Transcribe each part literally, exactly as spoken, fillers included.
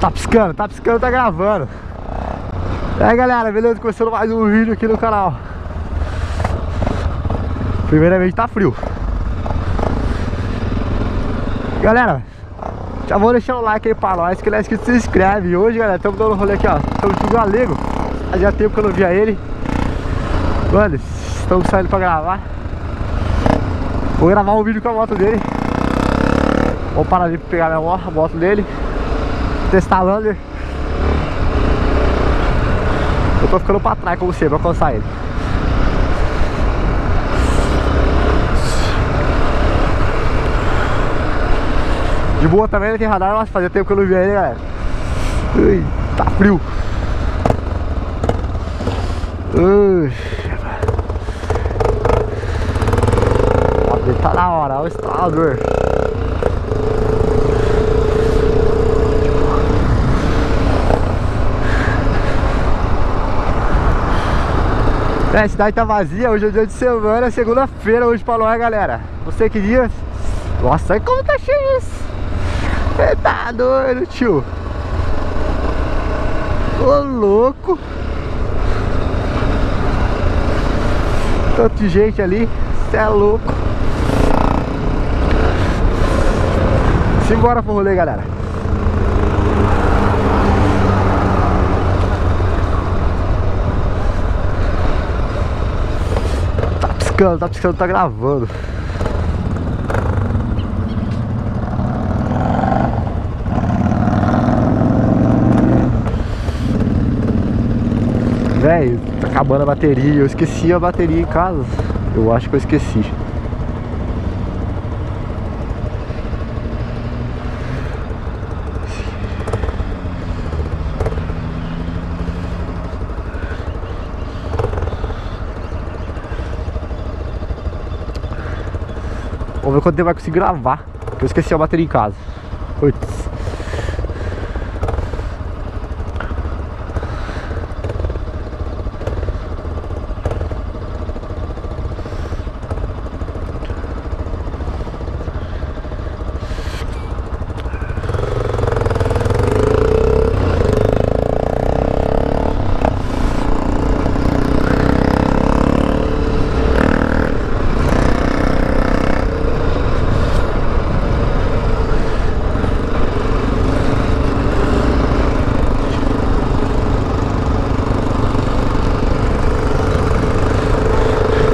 Tá piscando, tá piscando, tá gravando. E aí galera, beleza? Começando mais um vídeo aqui no canal. Primeiramente tá frio. Galera, já vou deixar o like aí pra nós. Que não é inscrito, se inscreve. E hoje, galera, estamos dando um rolê aqui, ó. Estamos com o Galego. Fazia já tempo que eu não via ele. Mano, estamos saindo pra gravar. Vou gravar um vídeo com a moto dele. Vou parar ali pra pegar minha moto, a moto dele. Testar a Lander. Eu tô ficando pra trás, como sempre, pra alcançar ele. De boa também, não tem radar, mas fazia tempo que eu não via ele, galera. Ui, tá frio. Ui. Tá na hora, olha o instalador. É, a cidade tá vazia, hoje é o dia de semana, é segunda-feira hoje pra nós, galera. Você que diz? Nossa, olha como tá cheio isso. Você tá doido, tio. Ô, louco. Tanto de gente ali, você é louco. Simbora pro rolê, galera. Tá piscando, tá piscando, tá gravando. Velho, tá acabando a bateria. Eu esqueci a bateria em casa. Eu acho que eu esqueci. Vamos ver quando ele vai conseguir gravar. Porque eu esqueci a bateria em casa. Putz.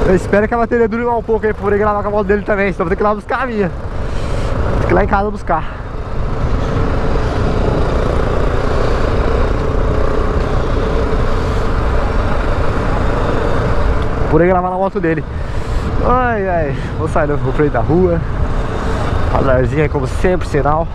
Eu espero que a bateria dure um pouco aí pra poder gravar com a moto dele também, senão vou ter que ir lá buscar a minha. Vou ter que ir lá em casa buscar. Vou poder gravar na moto dele. Ai, ai, vou sair no freio da rua. Radarzinho aí como sempre, sinal.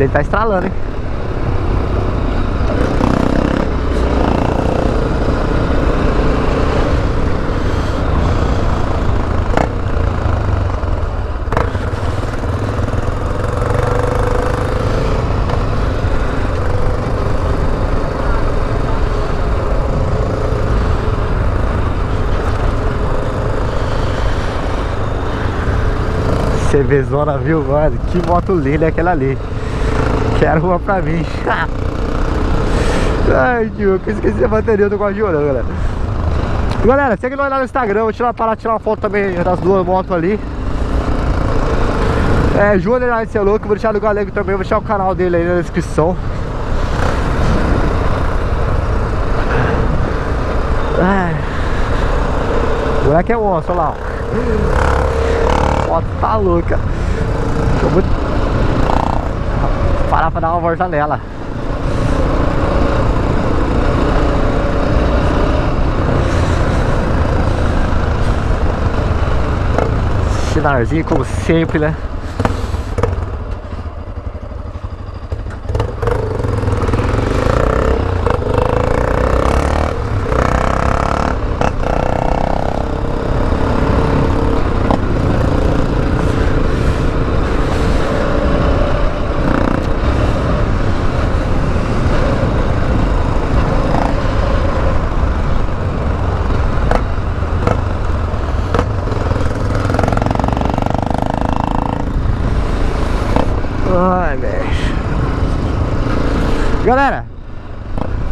Ele tá estralando, hein? Você vê zona, viu, mano? Que moto linda é aquela ali. Quero uma pra mim. Ai, tio, eu esqueci a bateria, eu tô quase chorando, galera. Galera, segue nós lá no Instagram, vou tirar, parar, tirar uma foto também das duas motos ali. É, Júnior lá de ser louco, vou deixar do Galego também, vou deixar o canal dele aí na descrição. Ai. O moleque é monstro, olha lá. A moto tá louca. Tô muito... parar pra dar uma volta nela. Sinarzinho como sempre, né? Ai, bicho. Galera,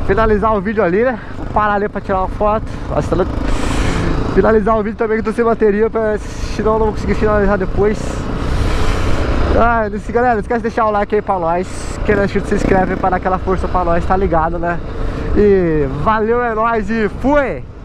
finalizar o vídeo ali, né? Vou parar ali pra tirar uma foto. Nossa, tá louco. Finalizar o vídeo também, que eu tô sem bateria, pra... senão eu não vou conseguir finalizar depois. Ah, galera, não esquece de deixar o like aí pra nós. Quem não é inscrito, se inscreve pra dar aquela força pra nós, tá ligado, né? E valeu, é nóis e fui!